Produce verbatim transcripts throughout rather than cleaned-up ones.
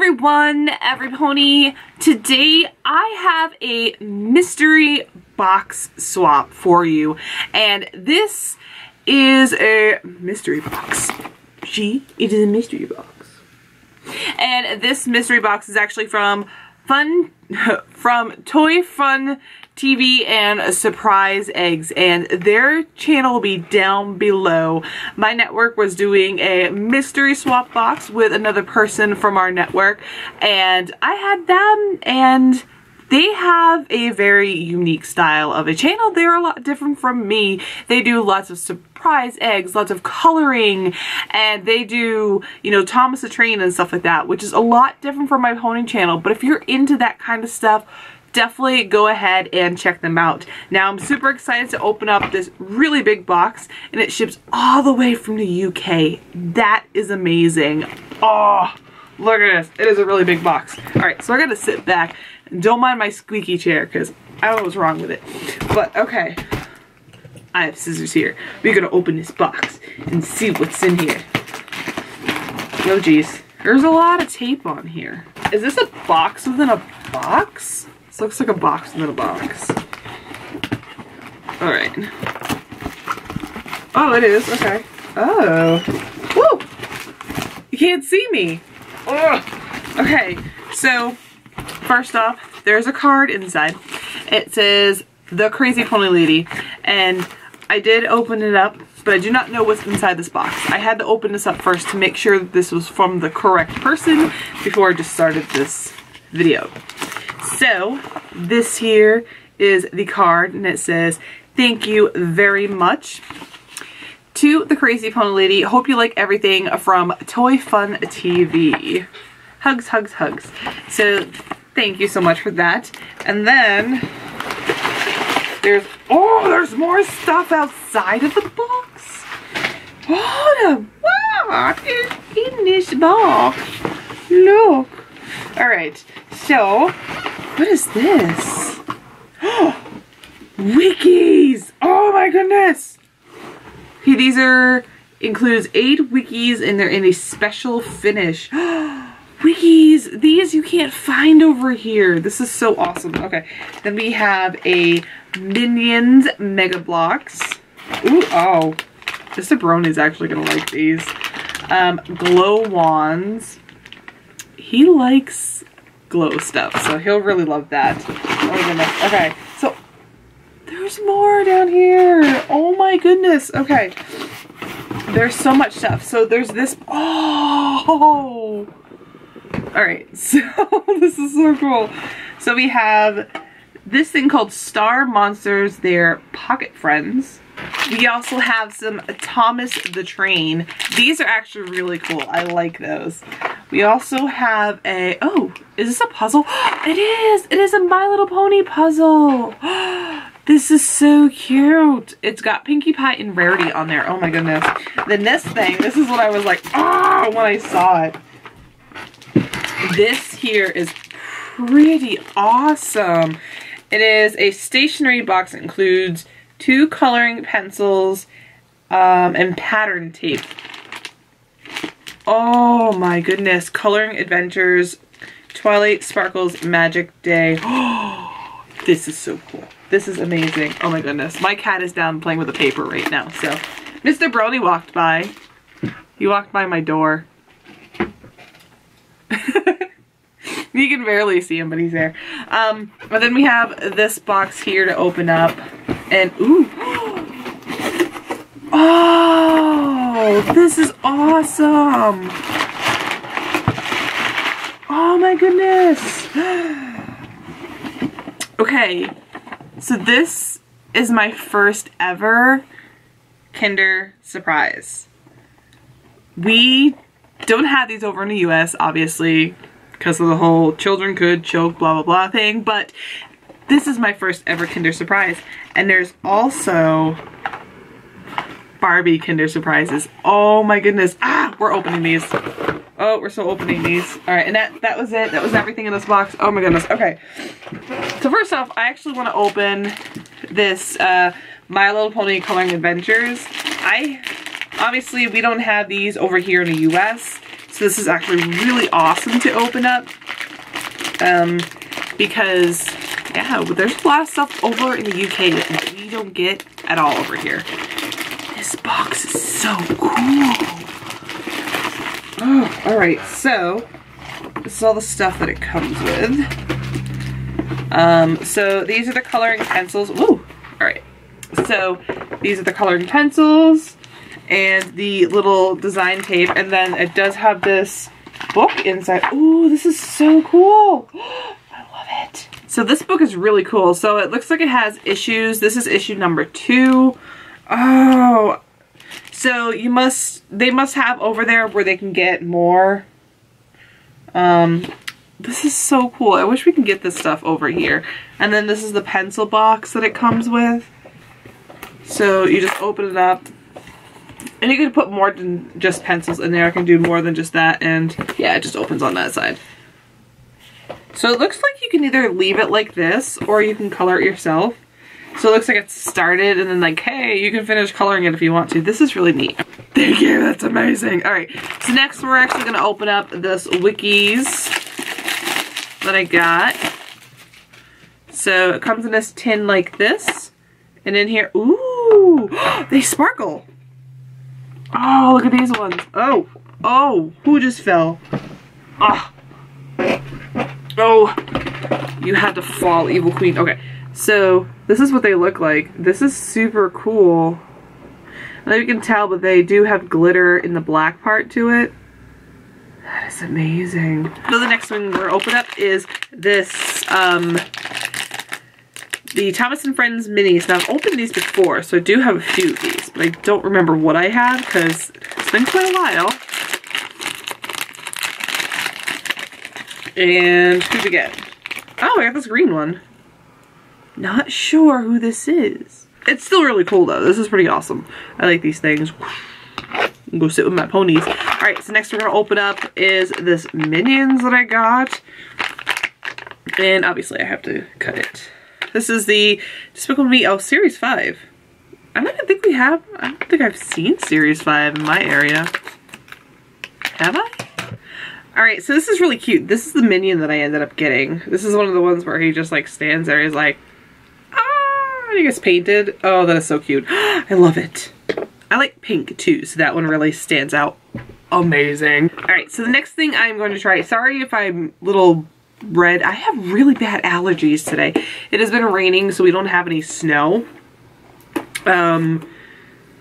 everyone, every pony. Today I have a mystery box swap for you, and this is a mystery box. Gee, it is a mystery box. And this mystery box is actually from Fun from Toy Fun T V and Surprise Eggs, and their channel will be down below. My network was doing a mystery swap box with another person from our network, and I had them, and they have a very unique style of a channel. They're a lot different from me. They do lots of surprise eggs, lots of coloring, and they do, you know, Thomas the Train and stuff like that, which is a lot different from my pony channel. But if you're into that kind of stuff, definitely go ahead and check them out. Now, I'm super excited to open up this really big box, and it ships all the way from the U K. That is amazing. Oh, look at this. It is a really big box. All right, so I gotta sit back. Don't mind my squeaky chair, because I don't know what's wrong with it. But, okay. I have scissors here. We're going to open this box and see what's in here. Oh, geez. There's a lot of tape on here. Is this a box within a box? This looks like a box within a box. Alright. Oh, it is. Okay. Oh. Woo! You can't see me. Ugh. Okay. So, first off, there's a card inside. It says TheCrazyPonyLady, and I did open it up, but I do not know what's inside this box. I had to open this up first to make sure that this was from the correct person before I just started this video. So, this here is the card, and it says, "Thank you very much to The Crazy Pony Lady. Hope you like everything from Toy Fun T V. Hugs, hugs, hugs." So, thank you so much for that. And then there's, oh, there's more stuff outside of the box. What a is in this box. Look. All right. So, what is this? Oh, Wikkeez. Oh my goodness. Okay, these are includes eight Wikkeez, and they're in a special finish. Wikkeez, these you can't find over here. This is so awesome. Okay, then we have a Minions Mega Blocks. Ooh, oh, the Sabroni's actually gonna like these. Um, glow wands. He likes glow stuff, so he'll really love that. Oh goodness. Okay, so there's more down here. Oh my goodness. Okay, there's so much stuff. So there's this. Oh. Alright, so this is so cool. So we have this thing called Star Monsters, their pocket friends. We also have some Thomas the Train. These are actually really cool. I like those. We also have a, oh, is this a puzzle? It is! It is a My Little Pony puzzle! This is so cute. It's got Pinkie Pie and Rarity on there. Oh my goodness. Then this thing, this is what I was like, ah, when I saw it. This here is pretty awesome. It is a stationery box that includes two coloring pencils um, and pattern tape. Oh my goodness. Coloring Adventures, Twilight Sparkle's Magic Day. Oh, this is so cool. This is amazing. Oh my goodness. My cat is down playing with the paper right now. So, Mister Brony walked by. He walked by my door. You can barely see him, but he's there. Um, but then we have this box here to open up, and ooh, oh, this is awesome! Oh my goodness! Okay, so this is my first ever Kinder Surprise. We don't have these over in the U S, obviously, because of the whole children could choke, blah, blah, blah thing, but this is my first ever Kinder Surprise. And there's also Barbie Kinder Surprises. Oh my goodness. Ah, we're opening these. Oh, we're still opening these. All right, and that, that was it. That was everything in this box. Oh my goodness. Okay. So first off, I actually want to open this uh, My Little Pony Coloring Adventures. I... Obviously, we don't have these over here in the U S, So this is actually really awesome to open up, um, because, yeah, there's a lot of stuff over in the U K that we don't get at all over here. This box is so cool. Oh, alright, so this is all the stuff that it comes with. Um, so these are the coloring pencils. Ooh, alright. So these are the coloring pencils and the little design tape, and then it does have this book inside. Ooh, this is so cool. I love it. So this book is really cool. So it looks like it has issues. This is issue number two. Oh, so you must, they must have over there where they can get more. Um, this is so cool. I wish we can get this stuff over here. And then this is the pencil box that it comes with. So you just open it up. And you can put more than just pencils in there. I can do more than just that. And yeah, it just opens on that side. So it looks like you can either leave it like this or you can color it yourself. So it looks like it's started and then like, hey, you can finish coloring it if you want to. This is really neat. Thank you, that's amazing. All right, so next we're actually gonna open up this Wikkeez that I got. So it comes in this tin like this. And in here, ooh, they sparkle. Oh, look at these ones. Oh, oh, who just fell? Ah. Oh, you had to fall, Evil Queen. Okay, so this is what they look like. This is super cool. I know you can tell, but they do have glitter in the black part to it. That is amazing. So the next one we're open up is this, um, the Thomas and Friends minis. Now I've opened these before, so I do have a few of these, but I don't remember what I had because it's been quite a while. And who'd we get? Oh, I got this green one. Not sure who this is. It's still really cool though. This is pretty awesome. I like these things. Go sit with my ponies. Alright, so next we're gonna open up is this Minions that I got. And obviously I have to cut it. This is the Despicable Me, oh, Series five. I don't even think we have, I don't think I've seen Series five in my area. Have I? Alright, so this is really cute. This is the minion that I ended up getting. This is one of the ones where he just like stands there. He's like, ah, and he gets painted. Oh, that is so cute. I love it. I like pink too, so that one really stands out. Amazing. Alright, so the next thing I'm going to try, sorry if I'm a little red. I have really bad allergies today. It has been raining, so we don't have any snow. Um...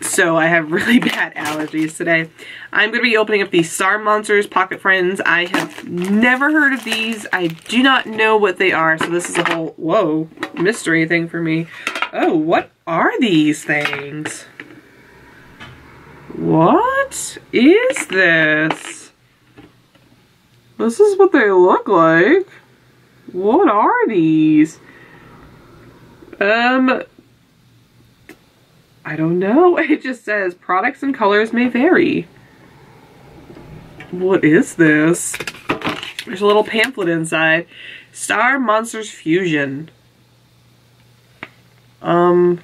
So I have really bad allergies today. I'm going to be opening up these Star Monsters Pocket Friends. I have never heard of these. I do not know what they are. So this is a whole, whoa, mystery thing for me. Oh, what are these things? What is this? This is what they look like. What are these? Um... I don't know. It just says products and colors may vary. What is this? There's a little pamphlet inside. Star Monsters Fusion. Um,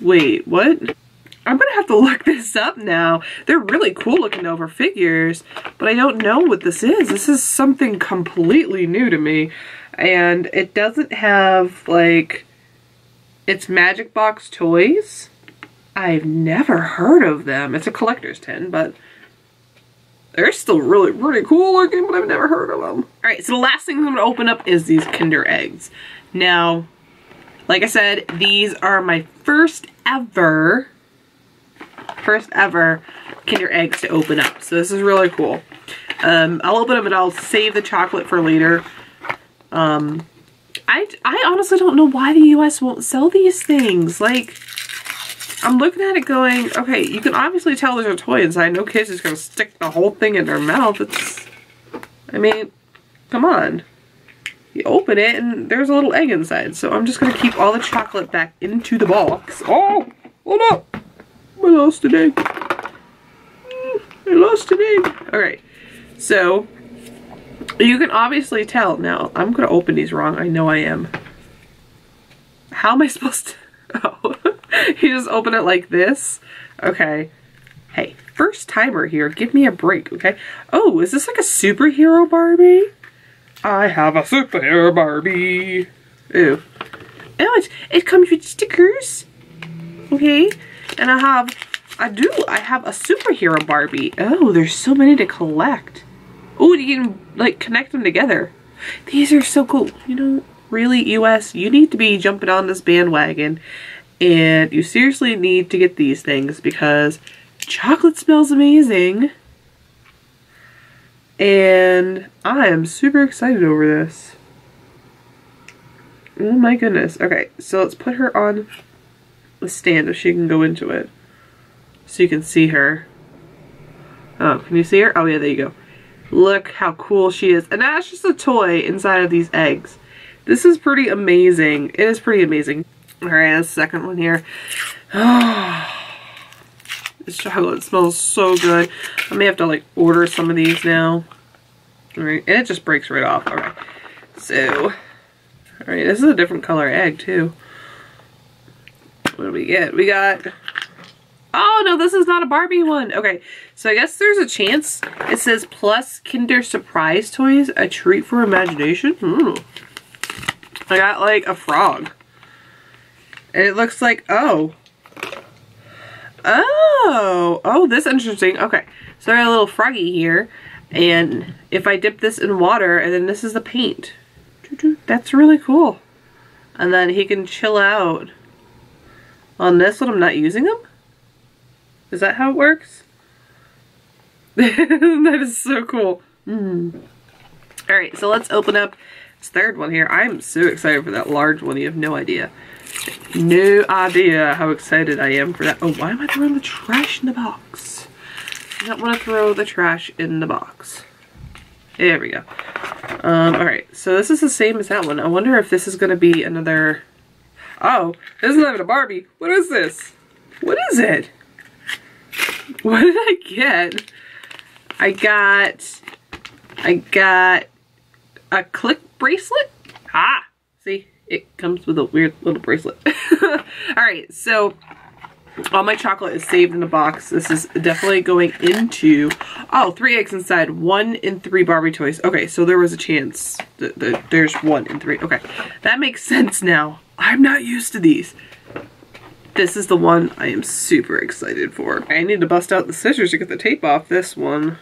wait, what? I'm gonna have to look this up now. They're really cool looking over figures, but I don't know what this is. This is something completely new to me. And it doesn't have, like, it's Magic Box Toys. I've never heard of them. It's a collector's tin, but they're still really, really cool looking, but I've never heard of them. All right, so the last thing I'm gonna open up is these Kinder Eggs. Now, like I said, these are my first ever, first ever Kinder Eggs to open up. So this is really cool. Um, I'll open them and I'll save the chocolate for later. Um, I, I honestly don't know why the U S won't sell these things. Like, I'm looking at it going, okay, you can obviously tell there's a toy inside. No kid's just going to stick the whole thing in their mouth. It's, I mean, come on. You open it and there's a little egg inside. So I'm just going to keep all the chocolate back into the box. Oh, hold up. I lost an egg. I lost an egg. All right. So you can obviously tell. Now, I'm going to open these wrong. I know I am. How am I supposed to? Oh. You just open it like this. Okay. Hey, first timer here. Give me a break, okay? Oh, is this like a superhero Barbie? I have a superhero Barbie. Ew. Oh, it, it comes with stickers. Okay. And I have, I do, I have a superhero Barbie. Oh, there's so many to collect. Oh, you can, like, connect them together. These are so cool. You know, really, U S, you need to be jumping on this bandwagon. And you seriously need to get these things because chocolate smells amazing. And I am super excited over this. Oh my goodness. Okay, so let's put her on the stand if she can go into it. So you can see her. Oh, can you see her? Oh yeah, there you go. Look how cool she is. And that's just a toy inside of these eggs. This is pretty amazing. It is pretty amazing. Alright, that's the second one here. Oh, this chocolate smells so good. I may have to like order some of these now. Alright, and it just breaks right off. Alright, so. Alright, this is a different color egg too. What do we get? We got... Oh no, this is not a Barbie one. Okay, so I guess there's a chance. It says plus Kinder Surprise Toys, a treat for imagination. Hmm. I got like a frog. And it looks like, oh. Oh. Oh, this is interesting. Okay. So I got a little froggy here. And if I dip this in water, and then this is the paint. That's really cool. And then he can chill out on this when I'm not using him? Is that how it works? That is so cool. Mm. Alright, so let's open up this third one here. I'm so excited for that large one. You have no idea. No idea how excited I am for that. Oh, why am I throwing the trash in the box? I don't want to throw the trash in the box. There we go. Um, alright, so this is the same as that one. I wonder if this is going to be another... Oh, this is not even a Barbie. What is this? What is it? What did I get? I got... I got... a click bracelet? Ah! See? It comes with a weird little bracelet. Alright, so all my chocolate is saved in a box. This is definitely going into, oh, three eggs inside. One in three Barbie toys. Okay, so there was a chance. That, that there's one in three. Okay, that makes sense now. I'm not used to these. This is the one I am super excited for. I need to bust out the scissors to get the tape off this one.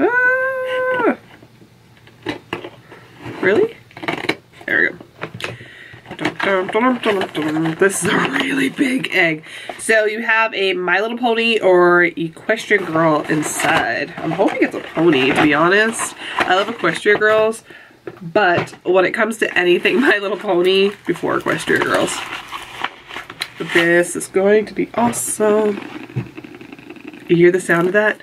Ah! Really? There we go. Dum, dum, dum, dum, dum. This is a really big egg. So you have a My Little Pony or Equestria Girl inside. I'm hoping it's a pony, to be honest. I love Equestria Girls, but when it comes to anything My Little Pony, before Equestria Girls. This is going to be awesome. You hear the sound of that?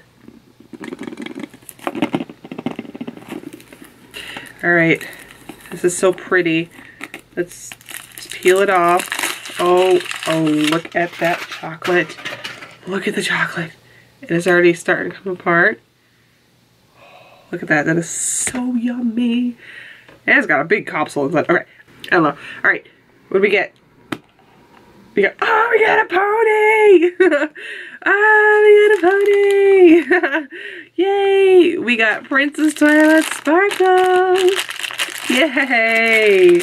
Alright. This is so pretty. Let's peel it off. Oh, oh, look at that chocolate. Look at the chocolate. It is already starting to come apart. Oh, look at that. That is so yummy. And it's got a big capsule inside. Okay. I don't know. Alright. What do we get? We got, oh, we got a pony! Oh, we got a pony! Yay! We got Princess Twilight Sparkle! Yay!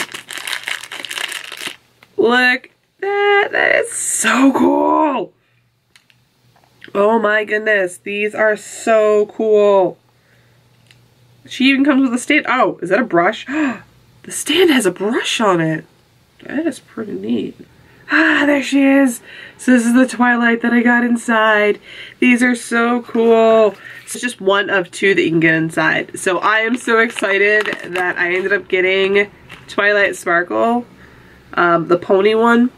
Look at that! That is so cool! Oh my goodness, these are so cool! She even comes with a stand. Oh, is that a brush? The stand has a brush on it! That is pretty neat. Ah, there she is! So this is the Twilight that I got inside. These are so cool. It's just one of two that you can get inside. So I am so excited that I ended up getting Twilight Sparkle, um, the pony one.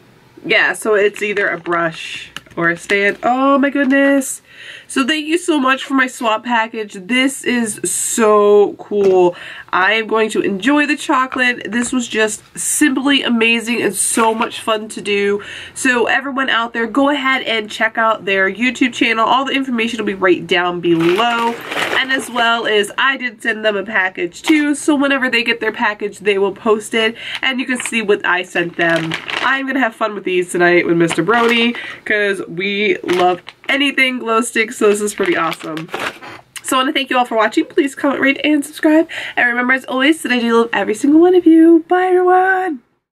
Yeah, so it's either a brush or a stand. Oh my goodness. So thank you so much for my swap package. This is so cool. I am going to enjoy the chocolate. This was just simply amazing and so much fun to do. So everyone out there, go ahead and check out their YouTube channel. All the information will be right down below. And as well as I did send them a package too. So whenever they get their package, they will post it. And you can see what I sent them. I'm going to have fun with these tonight with Mister Brody because we love anything glow sticks, so this is pretty awesome. So I want to thank you all for watching. Please comment, rate, and subscribe. And remember, as always, that I do love every single one of you. Bye, everyone!